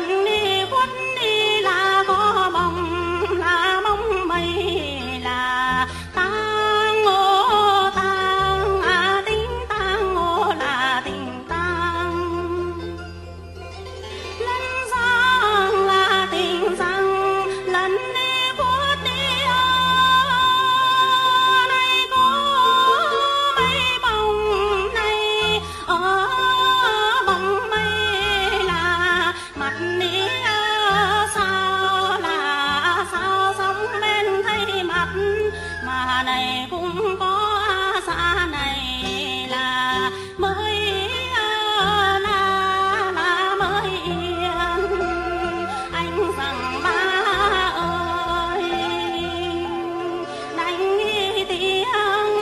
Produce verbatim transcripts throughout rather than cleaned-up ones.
gần đi khuất đi là có bóng là bóng bay là tang ô tang à tính tang ô là tình tang lẫn giang là tình giang lẫn đi khuất đi ở đây có mấy bóng này ở bóng mây mặt mía sao là sao sống bên thấy mặt mà này cũng có xa này là mới là là mới yên anh rằng ba ơi đánh tiếng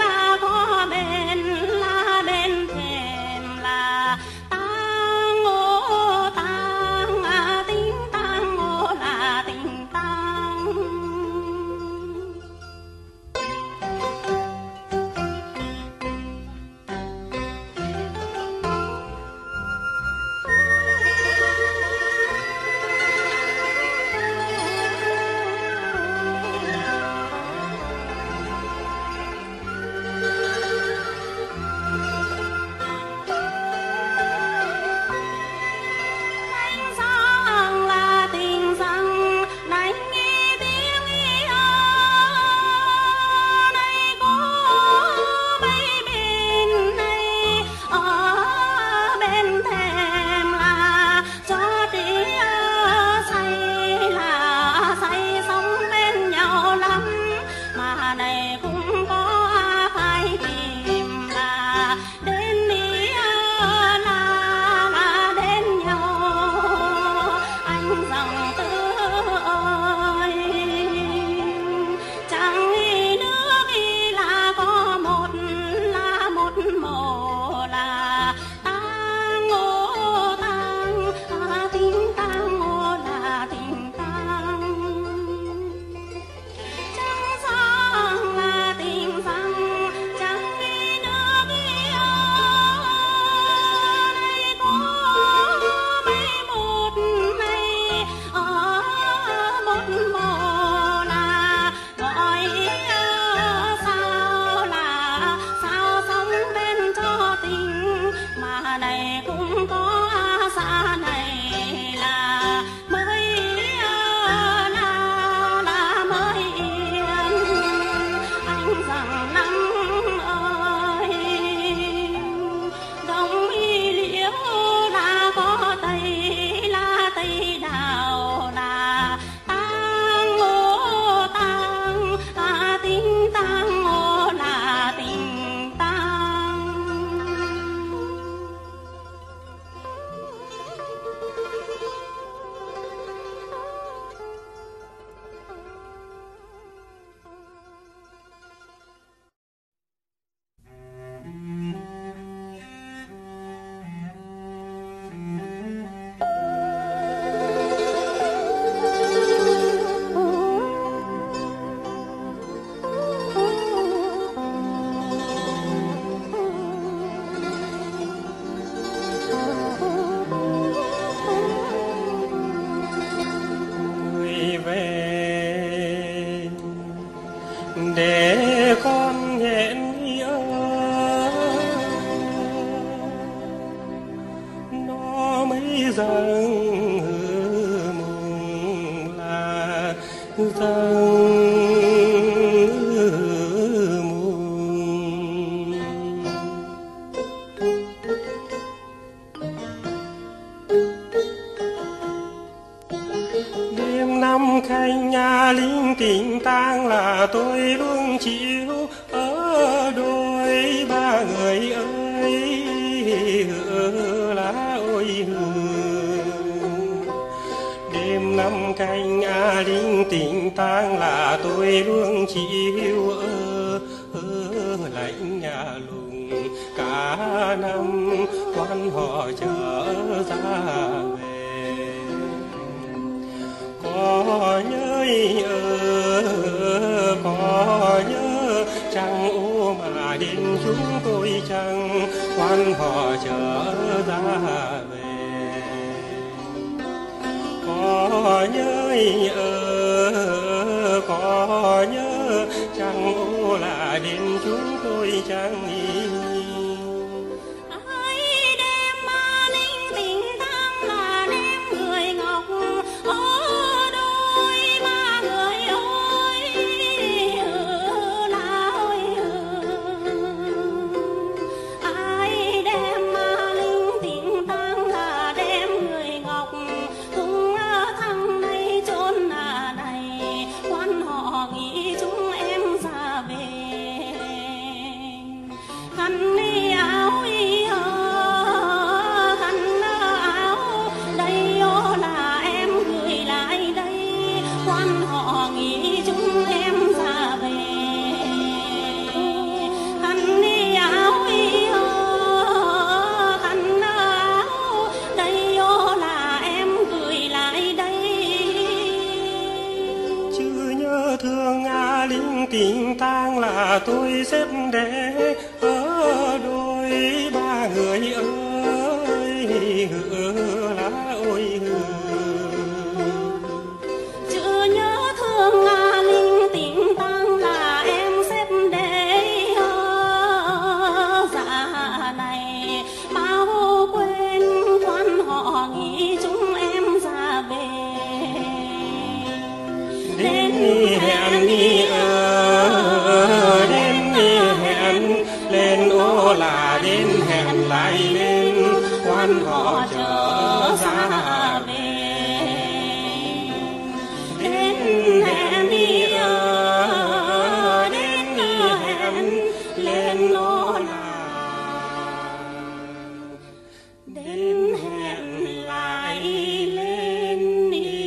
là có bên là bên thềm là để con hẹn nhớ nó mấy rằng mùng là rằng mùng đêm năm khanh nhà lính tình tang là tôi luôn chịu ở đôi ba người ơi là ôi đêm năm canh a đinh tình tang là tôi luôn chịu ở, ở lạnh nhà lùng cả năm quan họ trở ra về có nhớ ơ có nhớ chăng ô mà đến chúng tôi chăng quan họ trở ra về nhớ nhớ có nhớ chẳng ô là đến chúng tôi chẳng nghĩ tình tang là tôi xếp để ở đôi ba người ơi hứa là ôi chưa nhớ thương à linh tình tang là em xếp để ở dạ này bao quên quan họ nghĩ chúng em ra về đến hẹn đi là đến hẹn lại lên quan họ trở ra về đến hẹn đi ở đến đi hẹn lên nó là đến hẹn lại lên đi.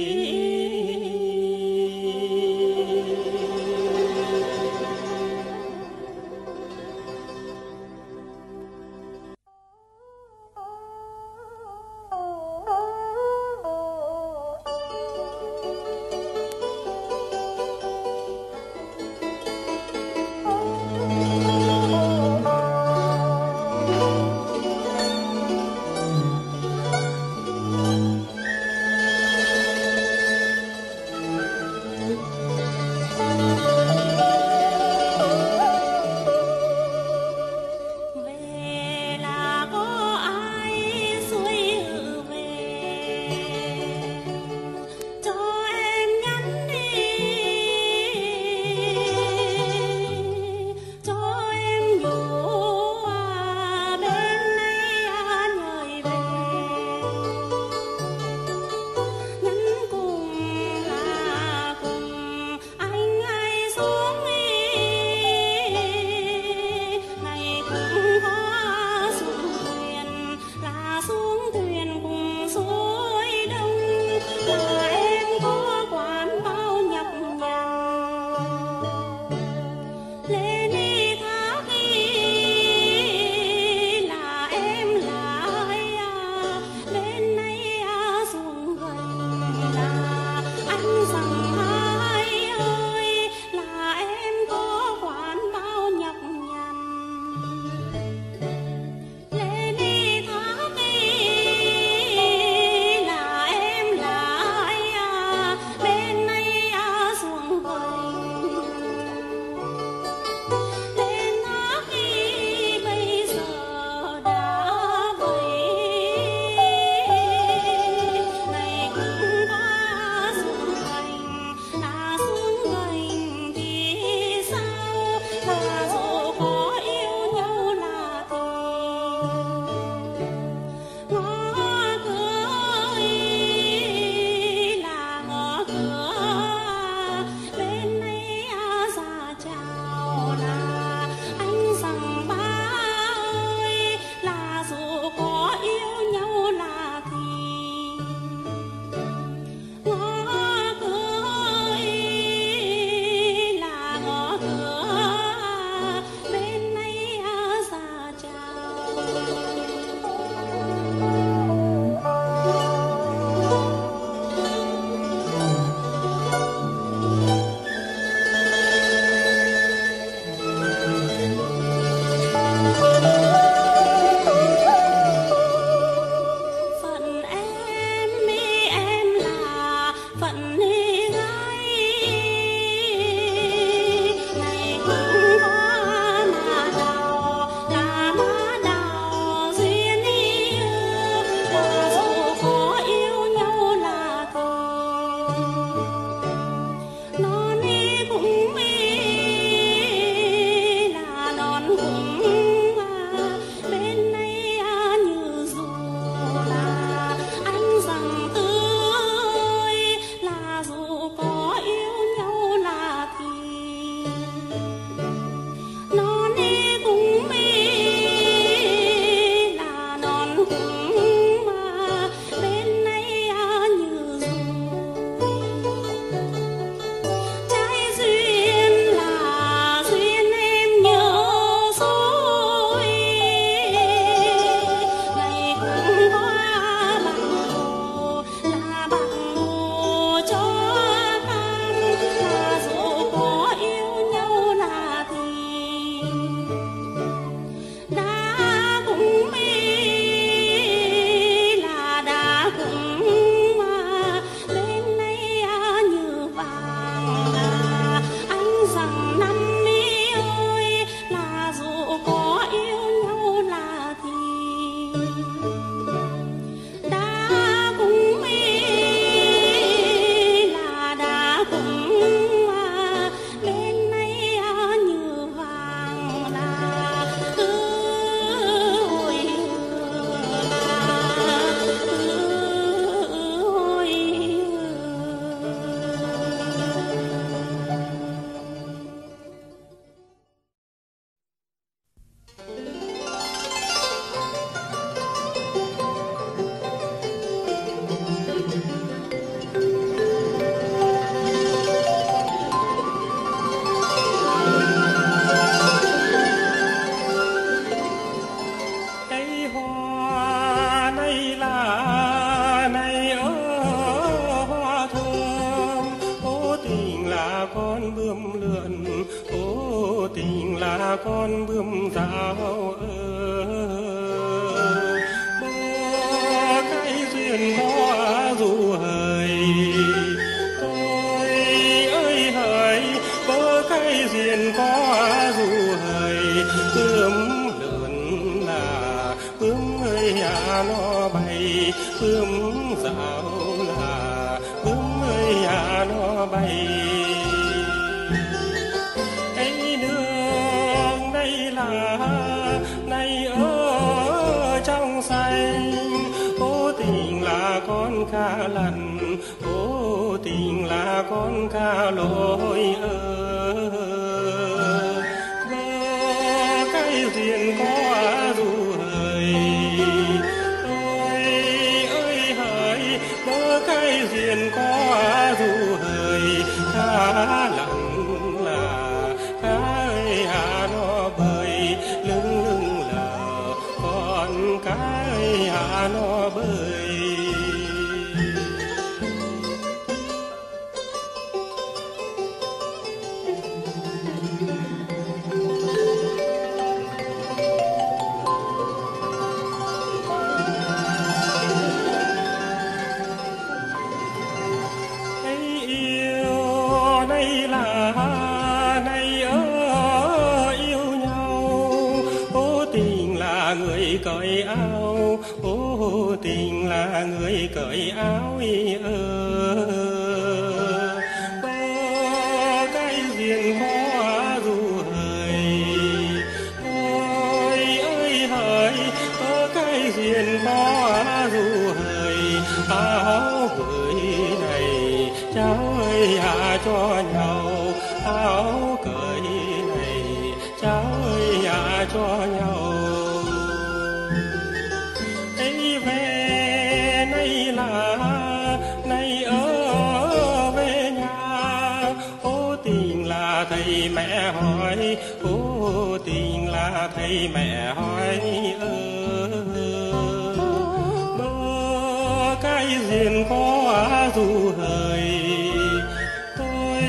คนบึมสาวเออบอกให้ชื่นขอรู้เฮยเอ้ยเอ้ยเฮยบอกให้ชื่นขอรู้เฮยเพิ่มเดินหน้าเพิ่มเฮยอย่าล้อใบเพิ่มสาวหน้าเพิ่มเฮยอย่าล้อใบโอ้ติ่งลาคนข้าลอยเออบอกให้ชื่นขอรู้เฮยเอ้ยเอ้ยเฮยบอกให้ชื่นขอรู้เฮยข้าหลังลาข้าเอ้ยหาโนเบยลึงลึงลาก่อนข้าเอ้ยหาโนเบยtình là người cởi áo ơ bơ cái diện hoa dù hời ơi ơi hời bơ cái diện hoa dù hời áo vơi này cháu ơi hạ cho nhau áo cởi này cháu ơi hạ cho nhau thầy mẹ hỏi ô tình là thầy mẹ hỏi ơ bơ cái duyên khó dù hời tôi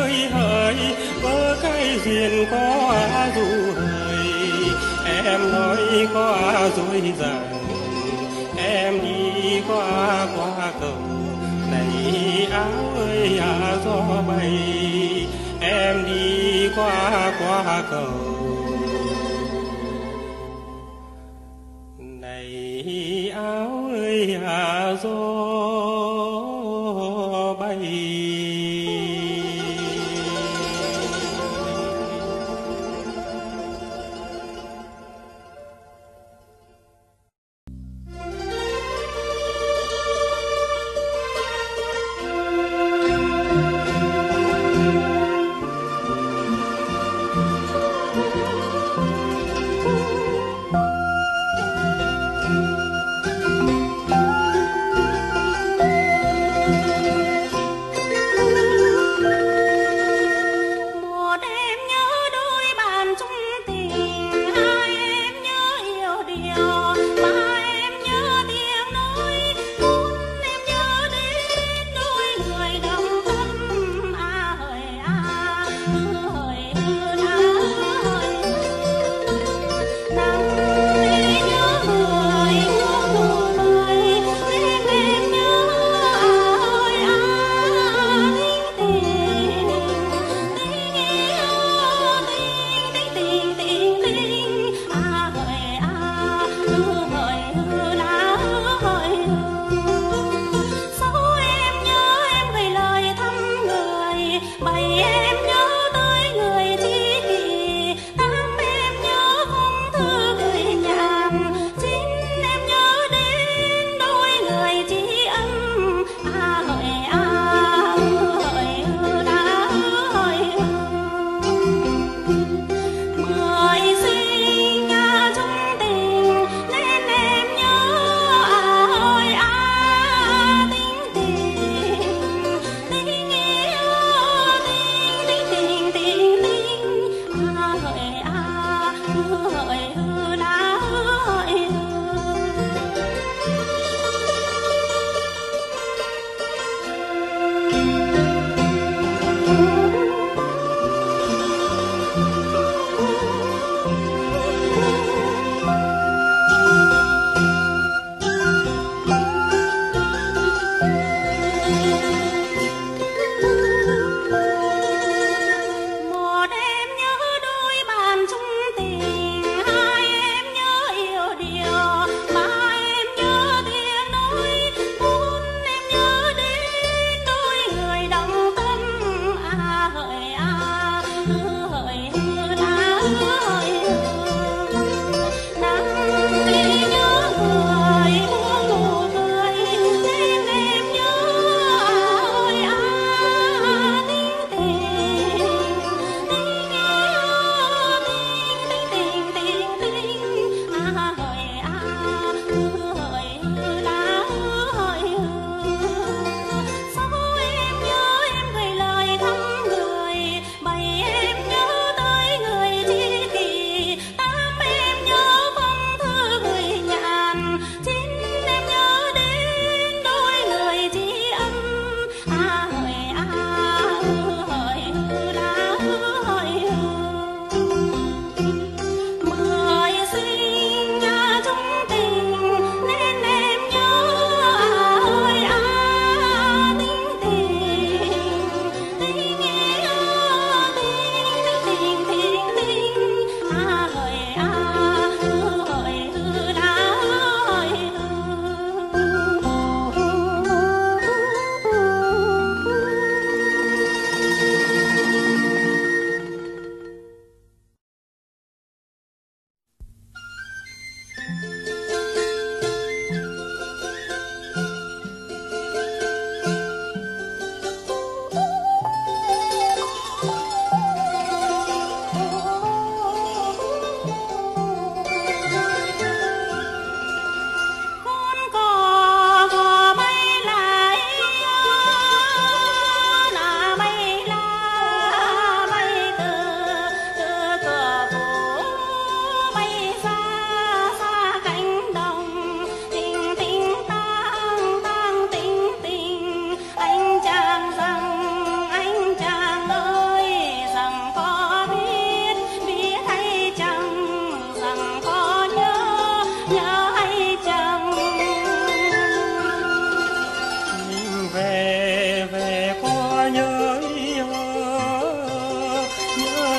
ơi hời bơ cái duyên khó dù hời em nói qua rồi rằng em đi qua qua cầu này áo ơi à gió bay em đi qua qua cầu này áo ơi à gió bay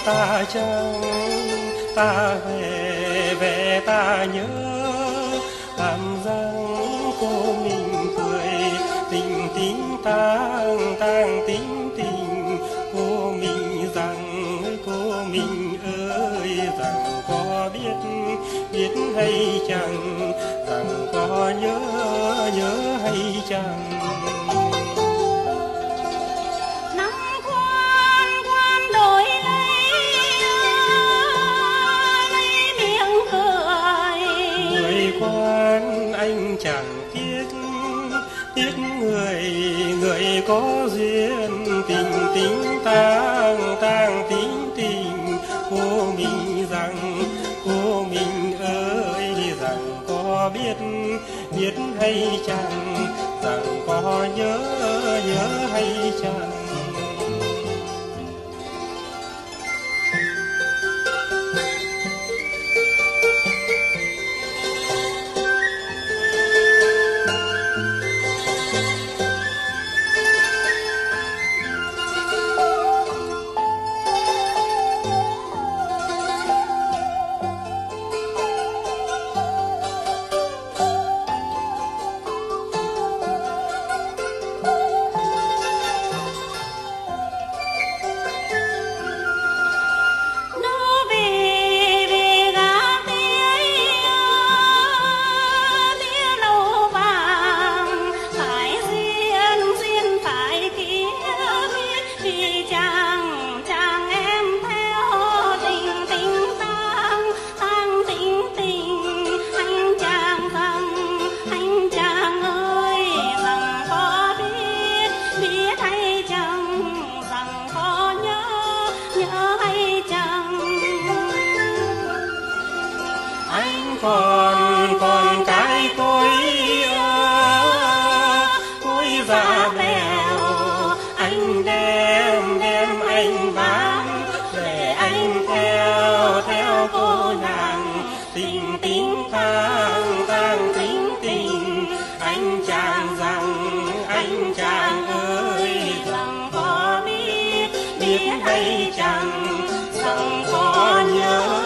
ta chờ ta về về ta nhớ làm rằng cô mình cười tình tình tang tang tình tình cô mình rằng cô mình ơi rằng có biết biết hay chẳng rằng có nhớ nhớ hay chẳng. Chẳng tiếc tiếc người người có duyên tình tình tang tang tình tình cô mình rằng cô mình ơi rằng có biết biết hay chẳng rằng có nhớ nhớ hay chẳng. Còn còn cái tôi tôi già bèo anh đem đem anh bán để anh theo theo cô nàng tình tình tang tang tình tình anh chàng rằng anh chàng ơi rằng có biết biết hay chẳng rằng có nhớ.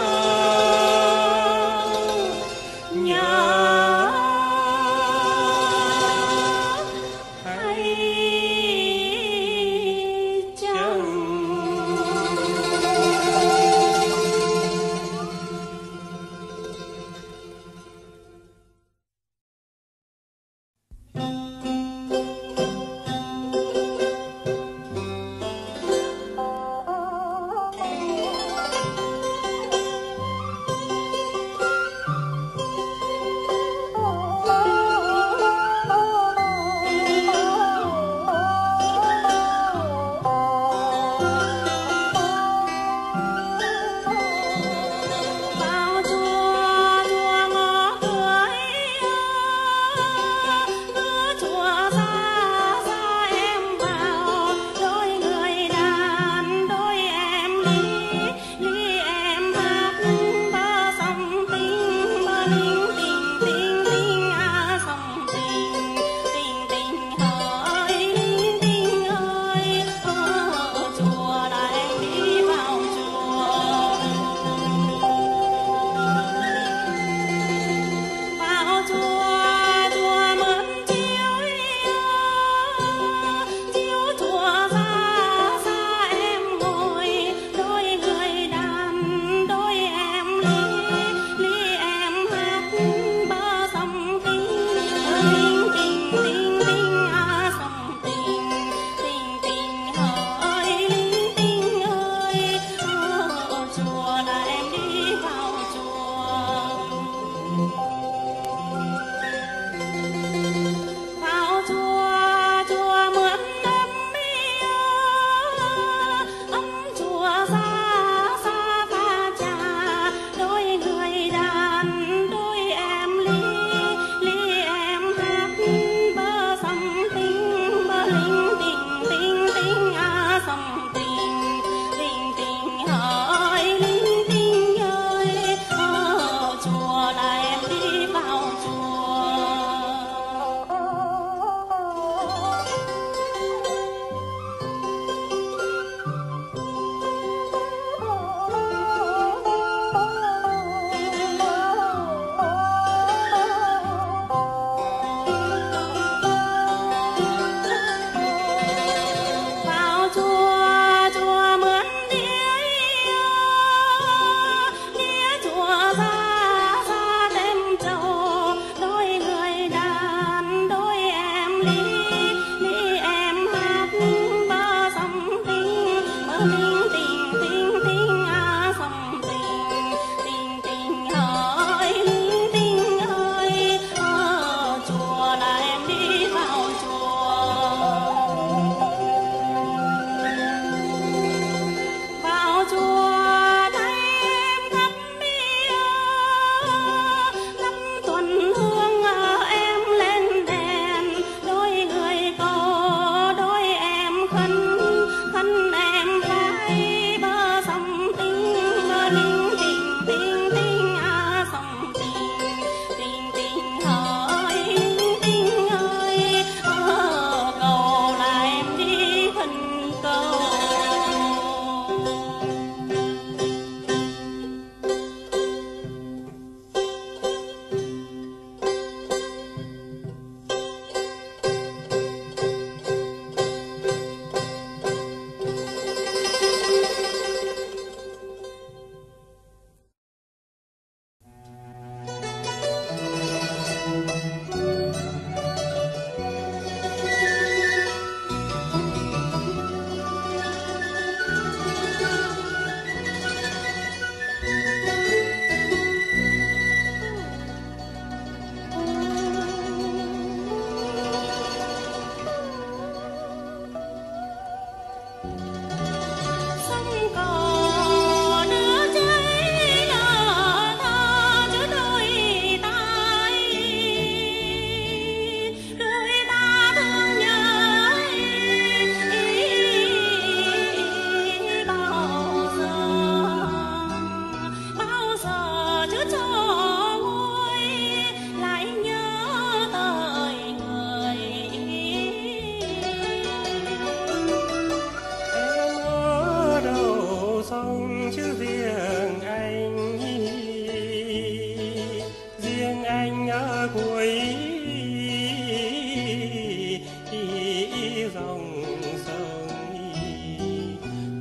dòng sông,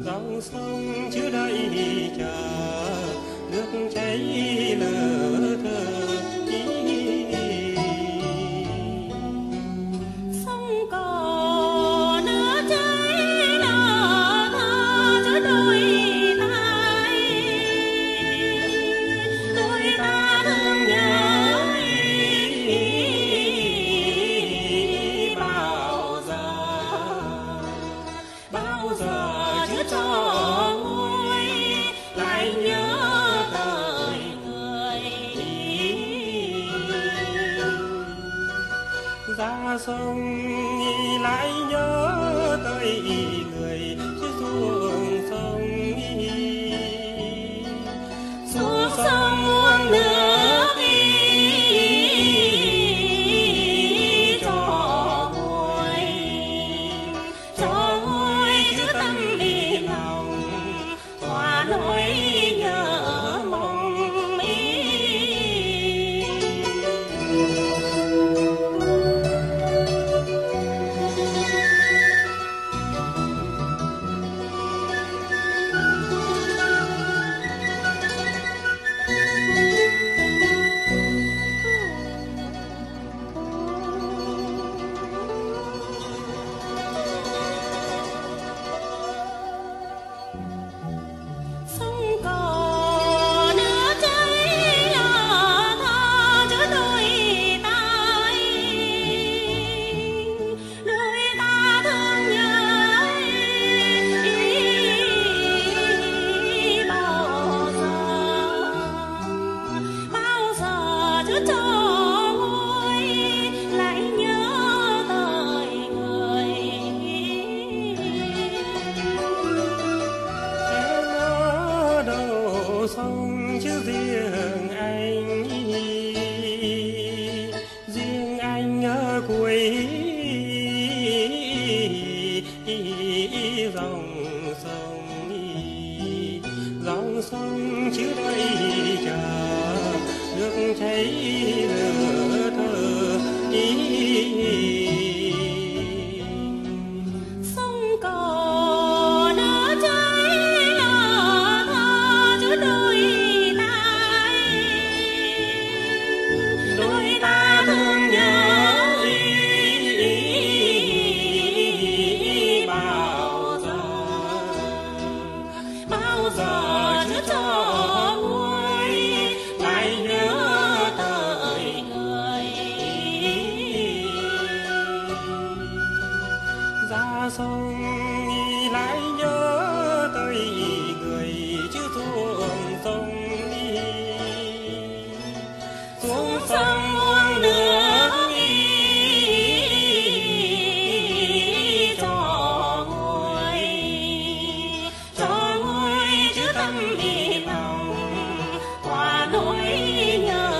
dòng sông chứa đầy chờ nước chảy lỡ thơ. Ra sông lại nhớ tới người chứ xuống sông, xuống sông uống nước đi cho vui, cho vui chứ tâm đi lòng hòa nỗi nhớ mong ý. Sông chứ riêng anh, riêng anh ở cuối dòng sông, dòng sông chứ đây chờ nước chảy lỡ thơ ý. Ra sông lại nhớ tới người chứ xuống sông đi, xuống sông uống nước đi cho nguôi, cho nguôi chứ tâm đi lòng qua nỗi nhớ.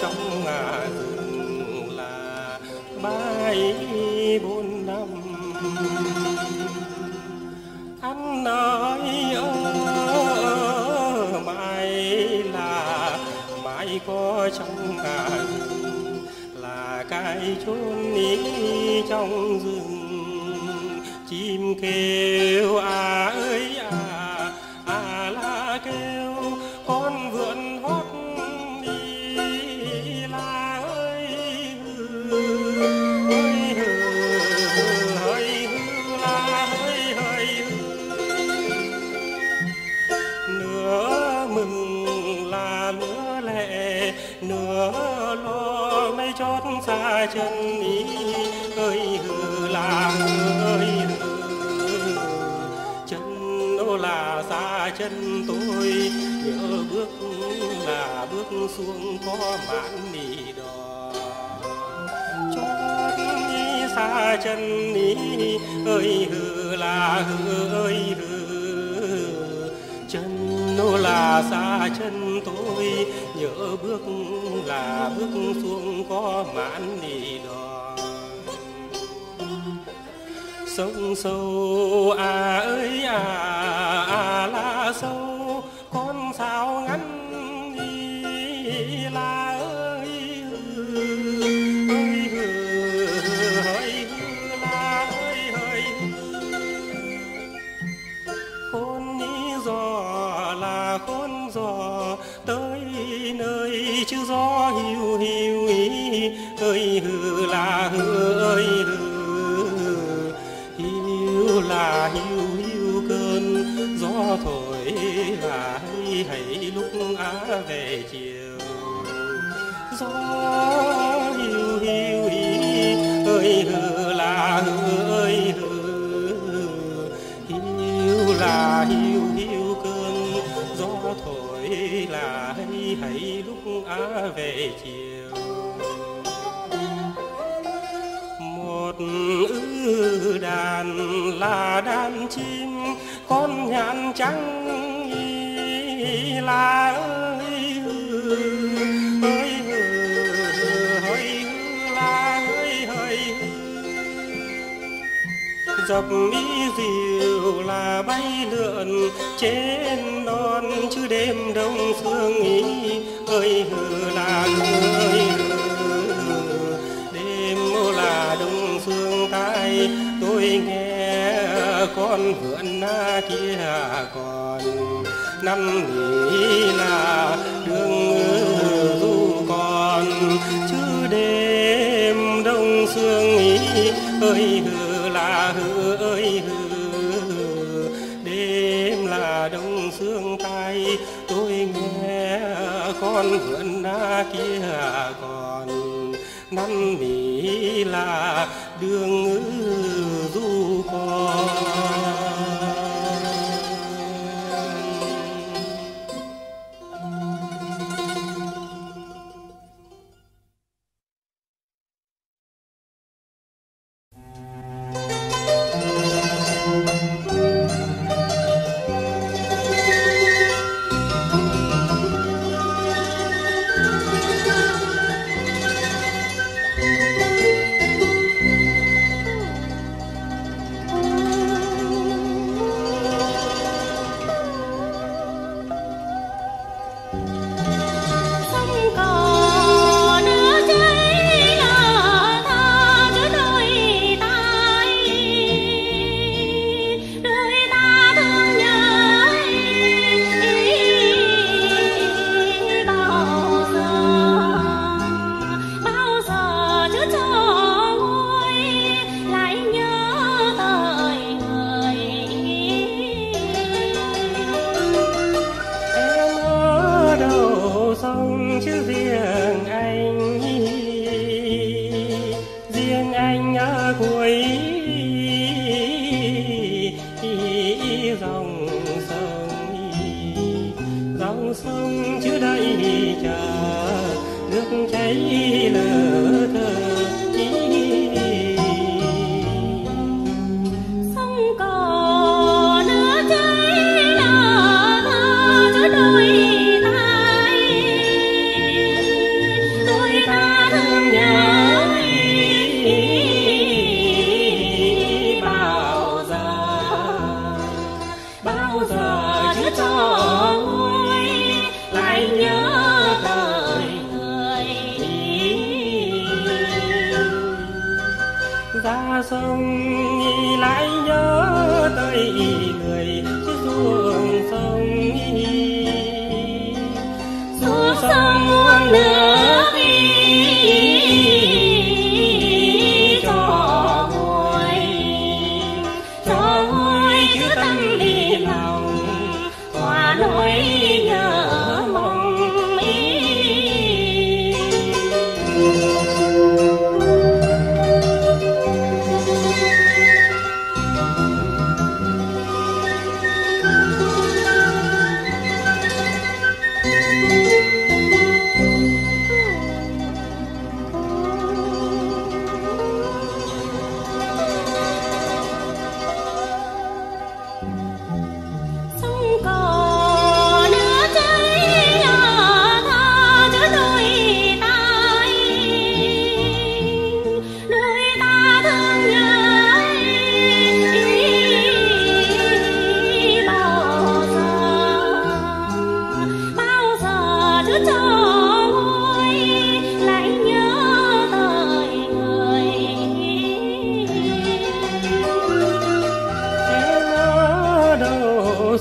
trong ngà thường là bãi buôn năm. Anh nói ở bãi là bãi có trong ngà thường là cái chốn ý trong rừng. Chim kêu à ơi à, à la kêu con vượn hót đi la ơi hư, ơi hư, ơi hư la ơi ơi hư. Nửa mừng là nửa lệ, nửa lo mấy chót xa chân ý, ơi hư la ơi hư. Là xa chân tôi nhớ bước là bước xuống có mãn mì đỏ chót xa chân ý ơi hừ là hừ ơi hừ. Chân nó là xa chân tôi nhớ bước là bước xuống có mãn mì đỏ. Sông sâu à ơi à, à la sâu con sao ngắn đi la ơi hư, ơi hư, ơi hư la ơi ơi hư. Khôn đi giò là khôn giò tới nơi chứ gió hiu hiu ý ơi hư la hư ơi hư. Là hiu hiu cơn gió thổi là hay hay lúc á về chiều gió hiu hiu ý ơi hừ là hừ ơi hừ. Hiu là hiu hiu cơn gió thổi là hay hay lúc á về chiều. Một ư đàn là đàn chim con nhạn trắng ý là ơi hừ ơi hừ ơi hừ là ơi ơi hừ. Dập mỹ diều là bay lượn trên non chứ đêm đông sương ý ơi hừ là ơi hừ. Là đông phương tay tôi nghe con vượn na kia còn năm nghỉ là đường du còn chứ đêm đông sương ý ơi hừ là hừ ơi hừ. Đêm là đông sương tay tôi nghe con vượn na kia còn năm mỹ là đường du con. sông nghĩ lại nhớ tới người xuống sông xuống sông muôn nước đi cho vui cho vui cứ tâm đi lòng qua nỗi nhớ mong ý.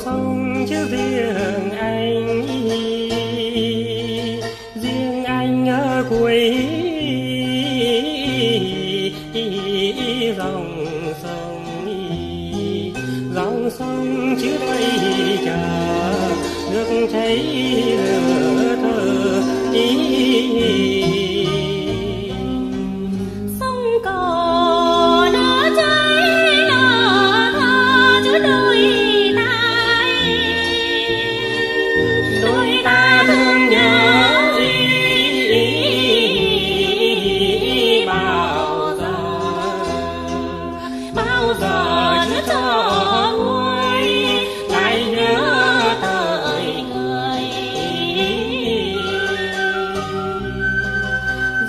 Sông chứ riêng anh riêng anh ở cuối dòng sông dòng sông chứ đây chờ được thấy lửa thơ ý.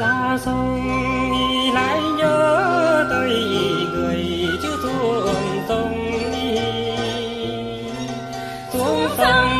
Ra sông đi lại nhớ tới người chứ xuống sông đi xuống sông